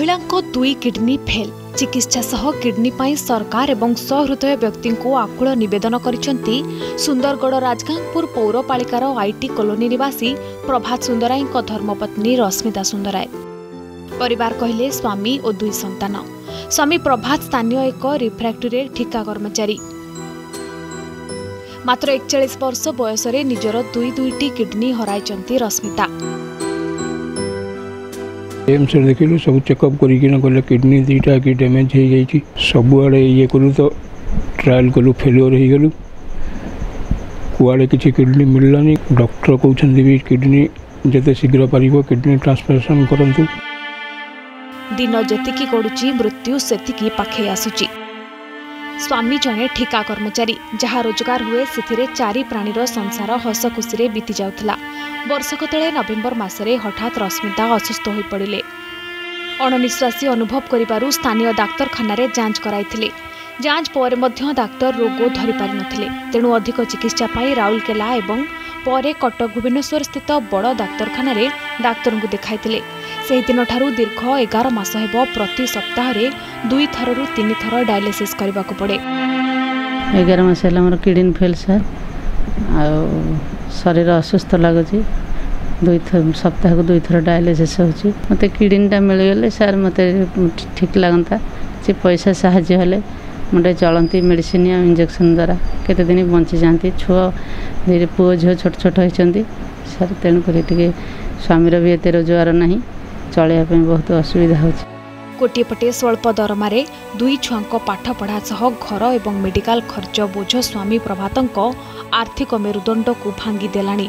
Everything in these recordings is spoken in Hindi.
महिला दुई किडनी फेल चिकित्सा सह किडनी पाई सरकार और सहृदय व्यक्ति को आकुल नवेदन कर सुंदरगढ़ राजगांगपुर पौरपालिकार आईटी कॉलोनी निवासी प्रभात सुंदराय धर्मपत्नी रश्मिता सुंदराय परिवार कहले स्वामी और दुई संतान। स्वामी प्रभात स्थानीय एक रिफ्राक्टरी ठिका कर्मचारी मात्र 41 वर्ष बयस निजर दुई दुईटी किडनी हराइचंती रश्मिता। एमसी देखिलु सब चेकअप कर किडनी दीटा कि डैमेज हो जाए सबुआड़े ये कलु तो ट्रायल कलु फेलियर हो गलु कड़े किसी किडनी मिललानी डॉक्टर कहते भी किडनी जिते शीघ्र पार किडनी ट्रांसप्लांटेशन करूँ। दिन जी गड़ुची मृत्यु सेतिकी पाखे आसुची। स्वामी जड़े ठिका कर्मचारी जहाँ रोजगार हुए से चारि प्राणीर संसार हसखुशी बीती जाता। वर्षक तेज नवेम्बर मसने हठात रश्मिता असुस्थ हो पड़े अणनिश्वासी अनुभव कर स्थानीय डाक्तखाना जांच कराई जांच पर डाक्तर रोग धरी पारि नथिले तेणु अधिक चिकित्सा पाई राउरकेला एवं पर कटक भुवनेश्वर स्थित बड़ डाक्तखाना डाक्तर को देखाई से दिन ठारू दीर्घ 11 मास हेबो प्रति सप्ताह रे 2 थर 3 थर डायलिसिस करबा को पड़े। 11 मास हेला हमर किडनी फेल सर आ शरीर असुस्थ लगुच 2 सप्ताह 2 थर डायलिसिस होची मते किडनीटा मिल गेले सर मते ठीक लागंता से पैसा साहय हेले मुझे चलती मेडिसिन या इंजेक्शन द्वारा केते दिन बंची जाती छुआ धीरे पुओ झील छोट छोट होती सर तेणुक स्वामीर भी एत रोजगार ना चलिया बहुत असुविधा हो। गोटे पटे स्वल्प दरमार दुई छुआं पाठपढ़ा सह घर और मेडिकल खर्च बोझ स्वामी प्रभात आर्थिक मेरुदंड को भांगी देलानी।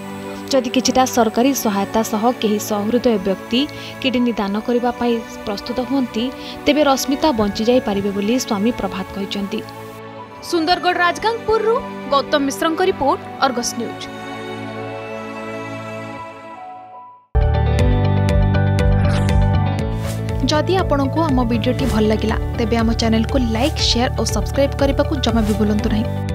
जदि किछिटा सरकारी सहायता सह केही सहृदय व्यक्ति किडनी दान करिबा पाई प्रस्तुत हुअन्ति तेबे रश्मिता बंची जाई पारिबे बोली स्वामी प्रभात कहिसन्ति। सुंदरगढ़ राजगांगपुर रु गौतम मिश्रक रिपोर्ट अर्गस न्यूज। जदि आपंको आम भिडी भल लगा तेब आम चैनल को लाइक शेयर और सब्सक्राइब करने को जमा भी भूलु नहीं।